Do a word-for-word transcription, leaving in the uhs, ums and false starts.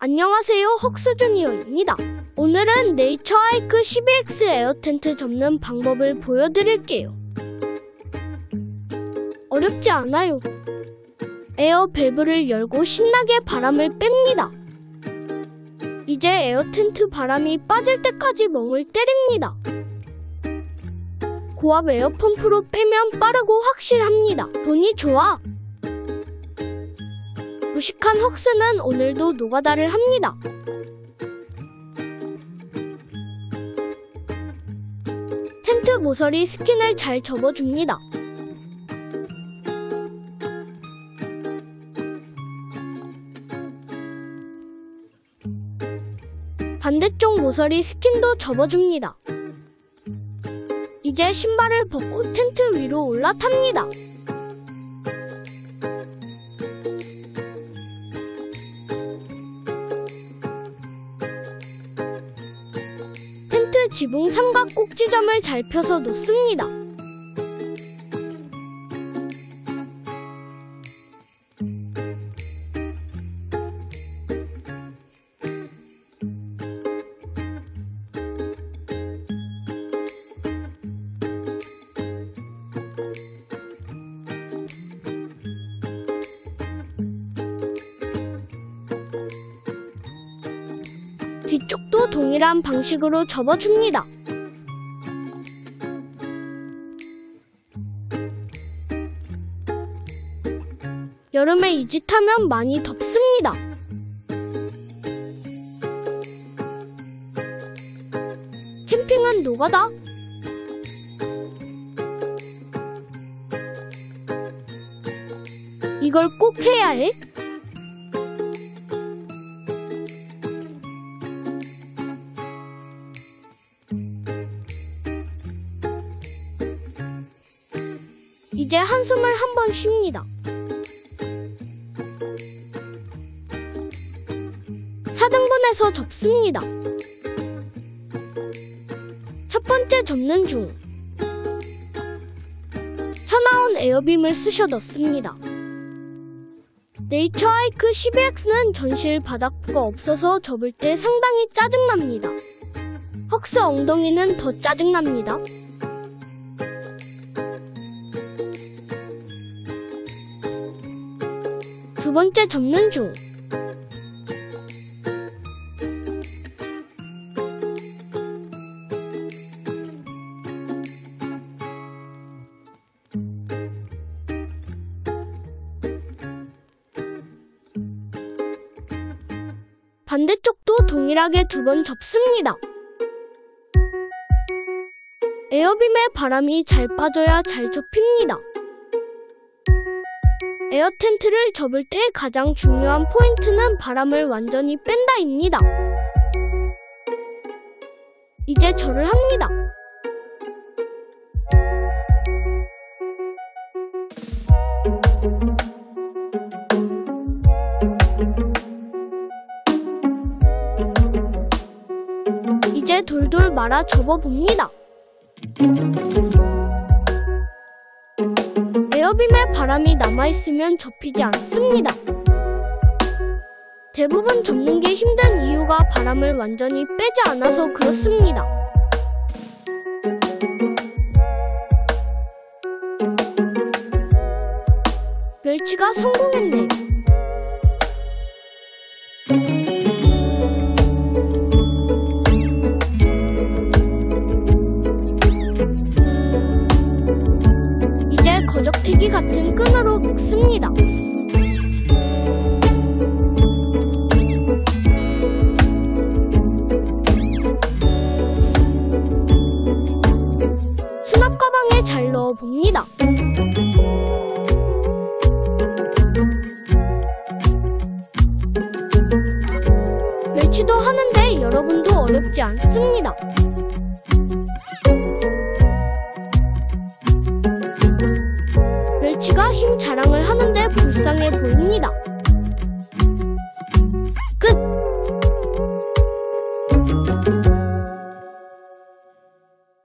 안녕하세요, 헉스주니어입니다. 오늘은 네이처하이크 십이 엑스 에어 텐트 접는 방법을 보여드릴게요. 어렵지 않아요. 에어 밸브를 열고 신나게 바람을 뺍니다. 이제 에어 텐트 바람이 빠질 때까지 멍을 때립니다. 고압 에어 펌프로 빼면 빠르고 확실합니다. 돈이 좋아! 무식한 헉스는 오늘도 노가다를 합니다. 텐트 모서리 스킨을 잘 접어줍니다. 반대쪽 모서리 스킨도 접어줍니다. 이제 신발을 벗고 텐트 위로 올라탑니다. 지붕 삼각 꼭지점을 잘 펴서 놓습니다. 뒤쪽도 동일한 방식으로 접어줍니다. 여름에 이 짓 하면 많이 덥습니다. 캠핑은 노가다. 이걸 꼭 해야 해. 이제 한숨을 한번 쉽니다. 사등분해서 접습니다. 첫 번째 접는 중 사나운 에어빔을 쑤셔 넣습니다. 네이처하이크 십이 엑스는 전실 바닥부가 없어서 접을 때 상당히 짜증납니다. 헉스 엉덩이는 더 짜증납니다. 두 번째 접는 중 반대쪽도 동일하게 두 번 접습니다. 에어빔에 바람이 잘 빠져야 잘 접힙니다. 에어 텐트를 접을 때 가장 중요한 포인트는 바람을 완전히 뺀다입니다. 이제 절을 합니다. 이제 돌돌 말아 접어봅니다. 에어빔에 바람이 남아있으면 접히지 않습니다. 대부분 접는 게 힘든 이유가 바람을 완전히 빼지 않아서 그렇습니다. 멸치가 성공했네.